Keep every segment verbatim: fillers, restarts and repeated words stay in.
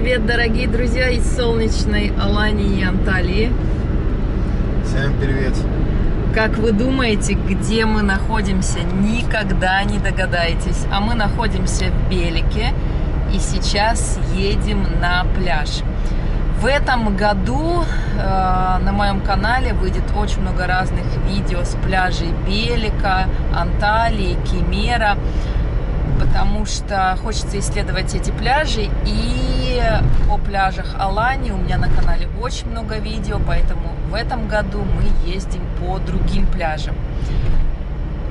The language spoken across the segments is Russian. привет, дорогие друзья из солнечной Алании и Анталии. Всем привет. Как вы думаете, где мы находимся? Никогда не догадаетесь. А мы находимся в Белике и сейчас едем на пляж. В этом году э, на моем канале выйдет очень много разных видео с пляжей Белика, Анталии, Кимера, потому что хочется исследовать эти пляжи. И о пляжах Аланьи у меня на канале очень много видео, поэтому в этом году мы ездим по другим пляжам.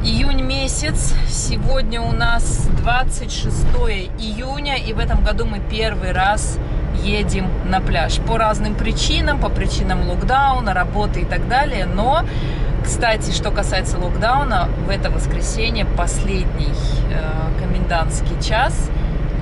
Июнь месяц, сегодня у нас двадцать шестое июня, и в этом году мы первый раз едем на пляж по разным причинам, по причинам локдауна, работы и так далее. Но, кстати, что касается локдауна, в это воскресенье последний э, комендантский час,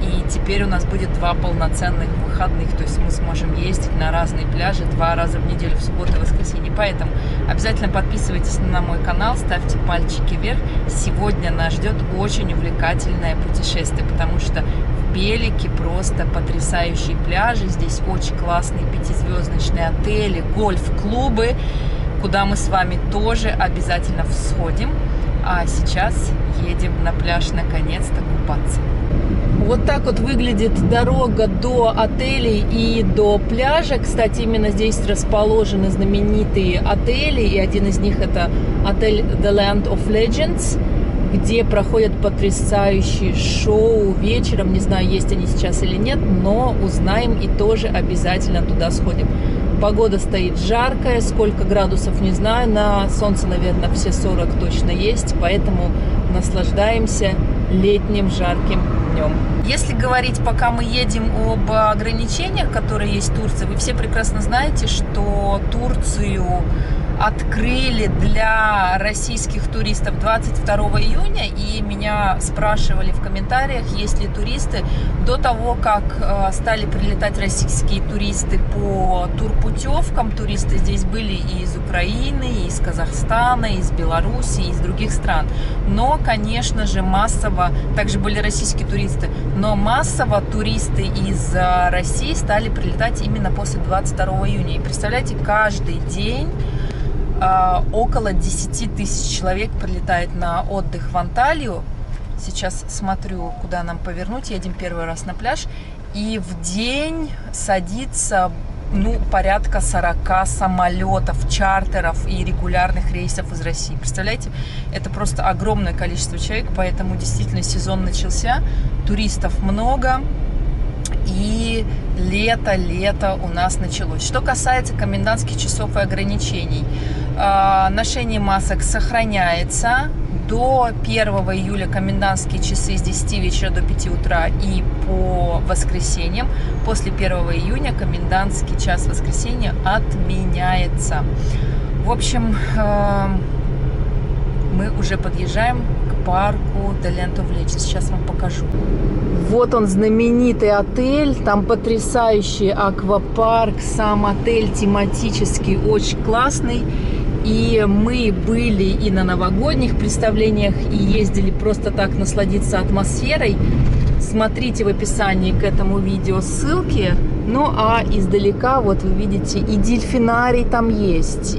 и теперь у нас будет два полноценных выходных, то есть мы сможем ездить на разные пляжи два раза в неделю, в субботу и воскресенье. Поэтому обязательно подписывайтесь на мой канал, ставьте пальчики вверх. Сегодня нас ждет очень увлекательное путешествие, потому что в Белике просто потрясающие пляжи, здесь очень классные пятизвездочные отели, гольф-клубы, куда мы с вами тоже обязательно всходим. А сейчас едем на пляж наконец-то купаться. Вот так вот выглядит дорога до отелей и до пляжа. Кстати, именно здесь расположены знаменитые отели, и один из них это отель The Land of Legends, где проходят потрясающие шоу вечером. Не знаю, есть они сейчас или нет, но узнаем и тоже обязательно туда сходим. Погода стоит жаркая, сколько градусов не знаю, на солнце, наверное, все сорок точно есть, поэтому наслаждаемся летним жарким днем. Если говорить, пока мы едем, об ограничениях, которые есть в Турции, вы все прекрасно знаете, что Турцию открыли для российских туристов двадцать второго июня, и меня спрашивали в комментариях, есть ли туристы. До того, как стали прилетать российские туристы по турпутевкам, туристы здесь были и из Украины, и из Казахстана, и из Беларуси, и из других стран. Но, конечно же, массово, также были российские туристы, но массово туристы из России стали прилетать именно после двадцать второго июня. И представляете, каждый день около десяти тысяч человек прилетает на отдых в Анталию. Сейчас смотрю, куда нам повернуть. Едем первый раз на пляж. И в день садится, ну, порядка сорока самолетов, чартеров и регулярных рейсов из России. Представляете, это просто огромное количество человек, поэтому действительно сезон начался, туристов много. И лето, лето у нас началось. Что касается комендантских часов и ограничений, ношение масок сохраняется. До первого июля комендантские часы с десяти вечера до пяти утра и по воскресеньям. После первого июня комендантский час воскресенья отменяется. В общем, мы уже подъезжаем к парку Делент. Сейчас вам покажу. Вот он, знаменитый отель, там потрясающий аквапарк, сам отель тематический, очень классный. И мы были и на новогодних представлениях, и ездили просто так насладиться атмосферой. Смотрите в описании к этому видео ссылки. Ну а издалека, вот вы видите, и дельфинарий там есть,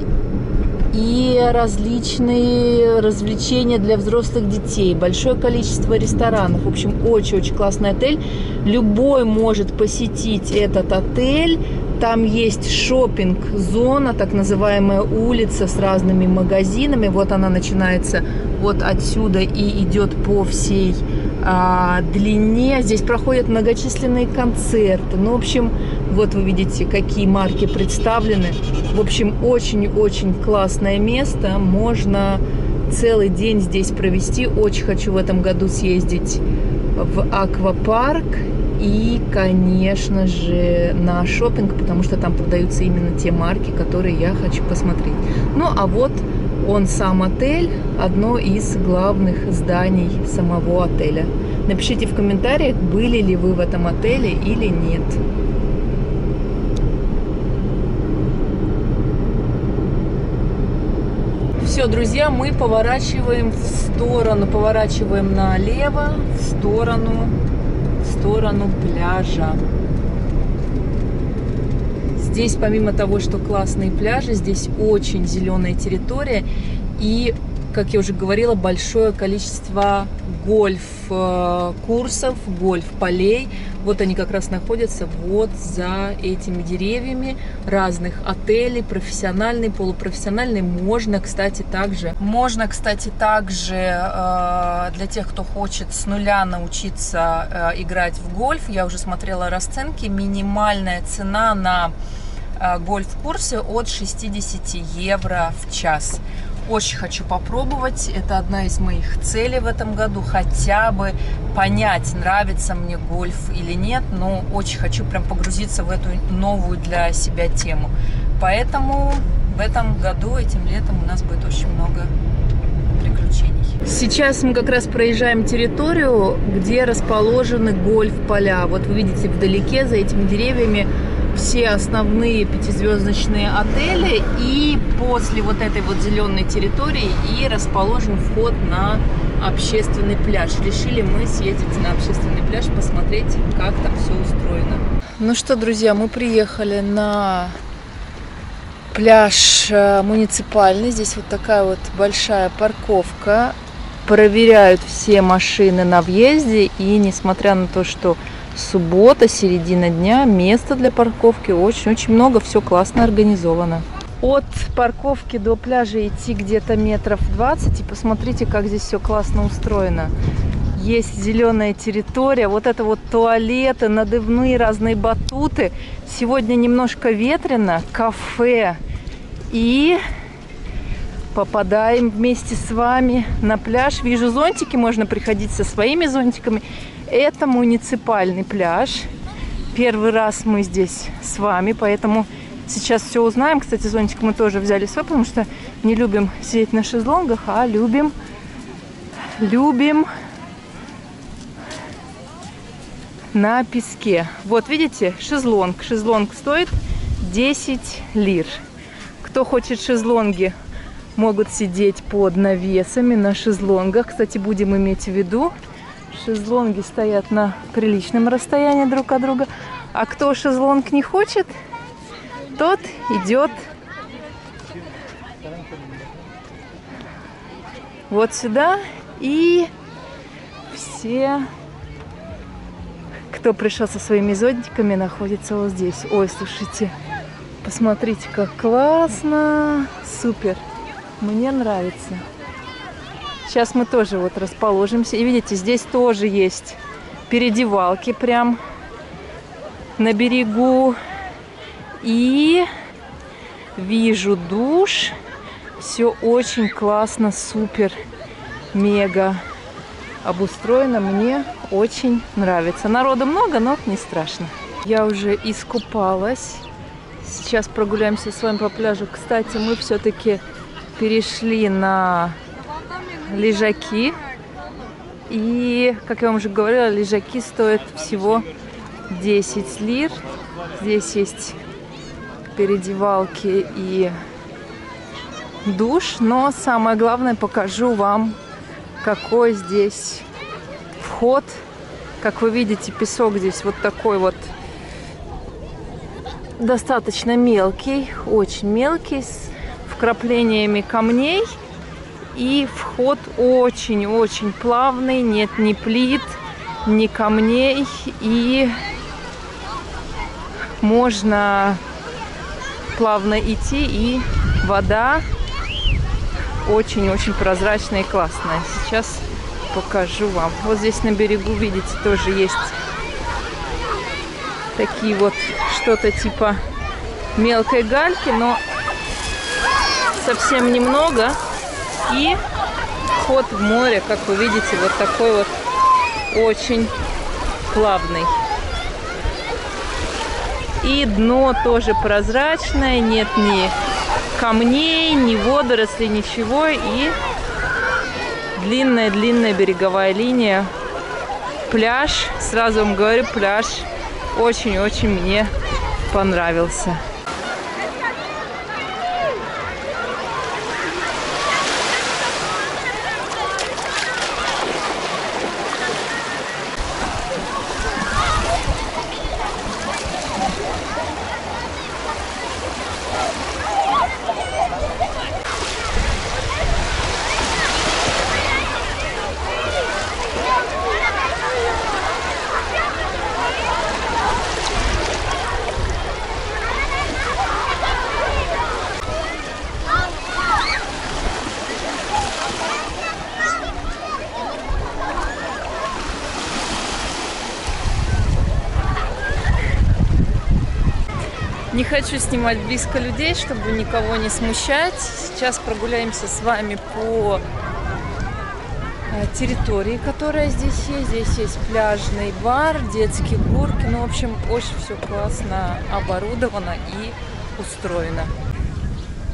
и различные развлечения для взрослых детей, большое количество ресторанов. В общем, очень-очень классный отель. Любой может посетить этот отель. Там есть шопинг-зона, так называемая улица с разными магазинами. Вот она начинается вот отсюда и идет по всей а, длине. Здесь проходят многочисленные концерты. Ну, в общем, вот вы видите, какие марки представлены. В общем, очень-очень классное место. Можно целый день здесь провести. Очень хочу в этом году съездить в аквапарк. И, конечно же, на шопинг, потому что там продаются именно те марки, которые я хочу посмотреть. Ну, а вот он сам отель, одно из главных зданий самого отеля. Напишите в комментариях, были ли вы в этом отеле или нет. Все, друзья, мы поворачиваем в сторону, поворачиваем налево, в сторону... в сторону пляжа. Здесь, помимо того, что классные пляжи, здесь очень зеленая территория и, как я уже говорила, большое количество гольф-курсов, гольф-полей. Вот они как раз находятся вот за этими деревьями разных отелей, профессиональные, полупрофессиональные. Можно, кстати, также, можно, кстати, также для тех, кто хочет с нуля научиться играть в гольф, я уже смотрела расценки, минимальная цена на гольф-курсы от шестидесяти евро в час. Очень хочу попробовать, это одна из моих целей в этом году, хотя бы понять, нравится мне гольф или нет, но очень хочу прям погрузиться в эту новую для себя тему. Поэтому в этом году, этим летом у нас будет очень много приключений. Сейчас мы как раз проезжаем территорию, где расположены гольф-поля. Вот вы видите вдалеке за этими деревьями все основные пятизвездочные отели, и после вот этой вот зеленой территории и расположен вход на общественный пляж. Решили мы съездить на общественный пляж, посмотреть, как там все устроено. Ну что, друзья, мы приехали на пляж муниципальный. Здесь вот такая вот большая парковка. Проверяют все машины на въезде, и несмотря на то, что суббота, середина дня, места для парковки очень-очень много, все классно организовано. От парковки до пляжа идти где-то метров двадцать, и посмотрите, как здесь все классно устроено. Есть зеленая территория, вот это вот туалеты, надувные разные батуты. Сегодня немножко ветрено, кафе, и попадаем вместе с вами на пляж. Вижу зонтики, можно приходить со своими зонтиками. Это муниципальный пляж. Первый раз мы здесь с вами, поэтому сейчас все узнаем. Кстати, зонтик мы тоже взяли свой, потому что не любим сидеть на шезлонгах, а любим, любим на песке. Вот, видите, шезлонг. Шезлонг стоит десять лир. Кто хочет шезлонги, могут сидеть под навесами на шезлонгах. Кстати, будем иметь в виду, шезлонги стоят на приличном расстоянии друг от друга. А кто шезлонг не хочет, тот идет вот сюда. И все, кто пришел со своими зонтиками, находится вот здесь. Ой, слушайте, посмотрите, как классно. Супер. Мне нравится. Сейчас мы тоже вот расположимся. И видите, здесь тоже есть передевалки прям на берегу. И вижу душ. Все очень классно, супер, мега обустроено. Мне очень нравится. Народу много, но не страшно. Я уже искупалась. Сейчас прогуляемся с вами по пляжу. Кстати, мы все-таки перешли на лежаки, и, как я вам уже говорила, лежаки стоят всего десять лир. Здесь есть передевалки и душ, но самое главное, покажу вам, какой здесь вход. Как вы видите, песок здесь вот такой вот, достаточно мелкий, очень мелкий, с вкраплениями камней. И вход очень-очень плавный, нет ни плит, ни камней. И можно плавно идти, и вода очень-очень прозрачная и классная. Сейчас покажу вам. Вот здесь на берегу, видите, тоже есть такие вот что-то типа мелкой гальки, но совсем немного. И вход в море, как вы видите, вот такой вот очень плавный. И дно тоже прозрачное, нет ни камней, ни водорослей, ничего. И длинная-длинная береговая линия. Пляж, сразу вам говорю, пляж очень-очень мне понравился. Не хочу снимать близко людей, чтобы никого не смущать. Сейчас прогуляемся с вами по территории, которая здесь есть. Здесь есть пляжный бар, детские горки. Ну, в общем, очень все классно оборудовано и устроено.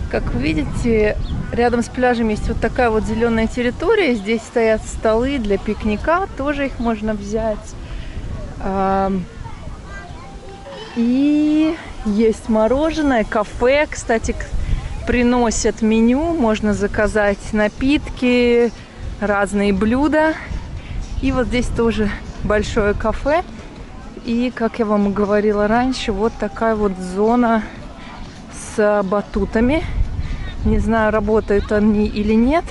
Как вы видите, рядом с пляжем есть вот такая вот зеленая территория. Здесь стоят столы для пикника, тоже их можно взять. И есть мороженое, кафе. Кстати, приносят меню, можно заказать напитки, разные блюда. И вот здесь тоже большое кафе. И, как я вам говорила раньше, вот такая вот зона с батутами. Не знаю, работают они или нет.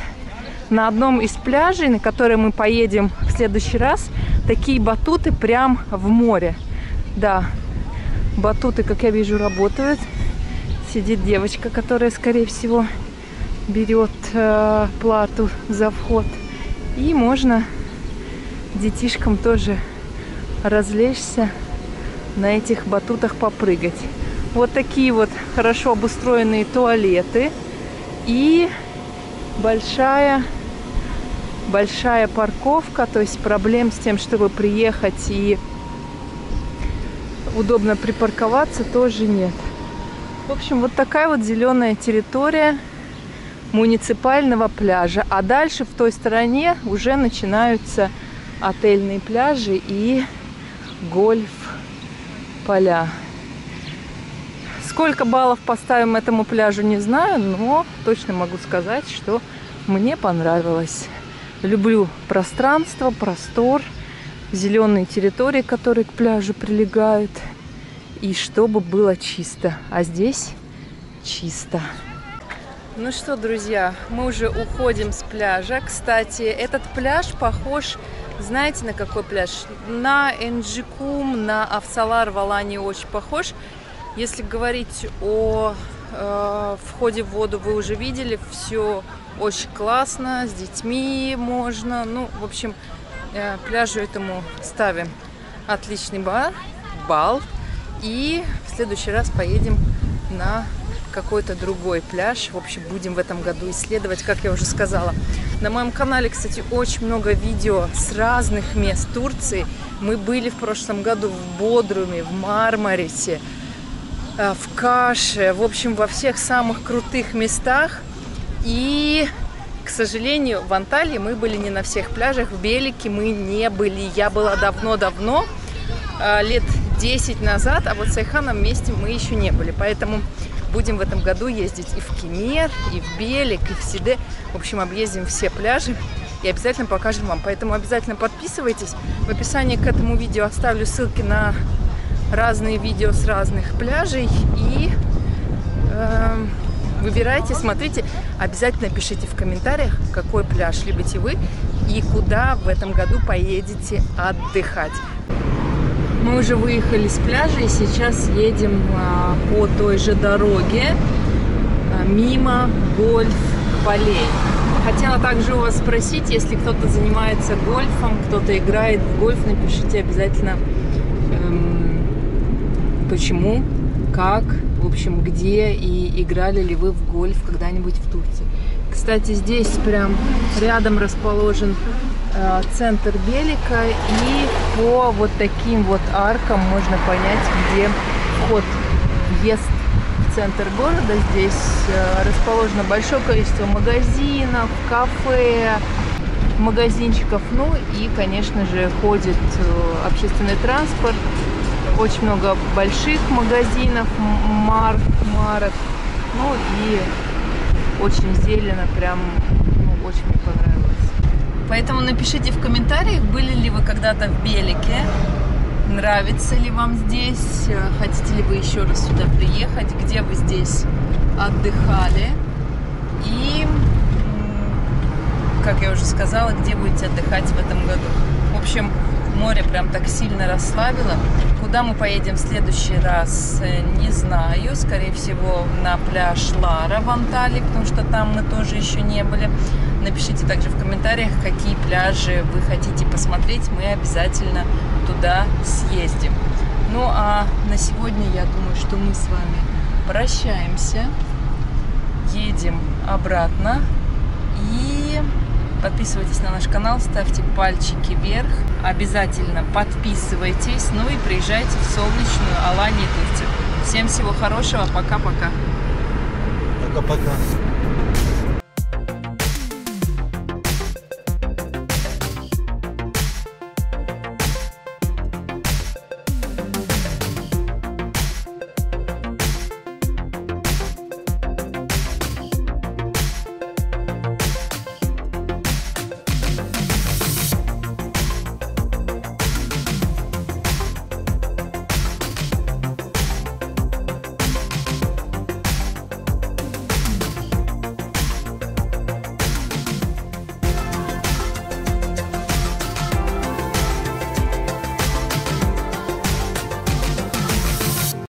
На одном из пляжей, на который мы поедем в следующий раз, такие батуты прям в море. Да, батуты, как я вижу, работают. Сидит девочка, которая, скорее всего, берет э, плату за вход. И можно детишкам тоже развлечься, на этих батутах попрыгать. Вот такие вот хорошо обустроенные туалеты. И большая, большая парковка. То есть проблем с тем, чтобы приехать и удобно припарковаться, тоже нет. В общем, вот такая вот зеленая территория муниципального пляжа. А дальше в той стороне уже начинаются отельные пляжи и гольф-поля. Сколько баллов поставим этому пляжу, не знаю, но точно могу сказать, что мне понравилось. Люблю пространство, простор, зеленые территории, которые к пляжу прилегают, и чтобы было чисто. А здесь чисто. Ну что, друзья, мы уже уходим с пляжа. Кстати, этот пляж похож, знаете, на какой пляж? На Энджикум, на Авсалар в Аланье очень похож. Если говорить о э, входе в воду, вы уже видели, все очень классно, с детьми можно. Ну, в общем, э, пляжу этому ставим отличный бар, балл. И в следующий раз поедем на какой-то другой пляж. В общем, будем в этом году исследовать, как я уже сказала. На моем канале, кстати, очень много видео с разных мест Турции. Мы были в прошлом году в Бодруме, в Мармарисе, в Каше, в общем, во всех самых крутых местах. И, к сожалению, в Анталии мы были не на всех пляжах, в Белике мы не были. Я была давно-давно, лет десять назад, а вот с Айханом вместе мы еще не были. Поэтому будем в этом году ездить и в Кимер, и в Белик, и в Сиде. В общем, объездим все пляжи и обязательно покажем вам. Поэтому обязательно подписывайтесь. В описании к этому видео оставлю ссылки на разные видео с разных пляжей, и э, выбирайте, смотрите, обязательно пишите в комментариях, какой пляж любите вы и куда в этом году поедете отдыхать. Мы уже выехали с пляжа и сейчас едем а, по той же дороге, а, мимо гольф-полей. Хотела также у вас спросить, если кто-то занимается гольфом, кто-то играет в гольф, напишите обязательно, эм, почему, как, в общем, где и играли ли вы в гольф когда-нибудь в Турции. Кстати, здесь прям рядом расположен э, центр Белика, и по вот таким вот аркам можно понять, где вход, въезд в центр города. Здесь э, расположено большое количество магазинов, кафе, магазинчиков, ну и, конечно же, ходит э, общественный транспорт. Очень много больших магазинов, марк, марок. Ну и очень зелено, прям, ну, очень мне понравилось. Поэтому напишите в комментариях, были ли вы когда-то в Белике, нравится ли вам здесь, хотите ли вы еще раз сюда приехать, где вы здесь отдыхали и, как я уже сказала, где будете отдыхать в этом году. В общем, море прям так сильно расслабило. Куда мы поедем в следующий раз, не знаю. Скорее всего, на пляж Лара в Анталии, потому что там мы тоже еще не были. Напишите также в комментариях, какие пляжи вы хотите посмотреть. Мы обязательно туда съездим. Ну а на сегодня, я думаю, что мы с вами прощаемся, едем обратно. И подписывайтесь на наш канал, ставьте пальчики вверх. Обязательно подписывайтесь, ну и приезжайте в солнечную Аланью. Всем всего хорошего, пока-пока. Пока-пока.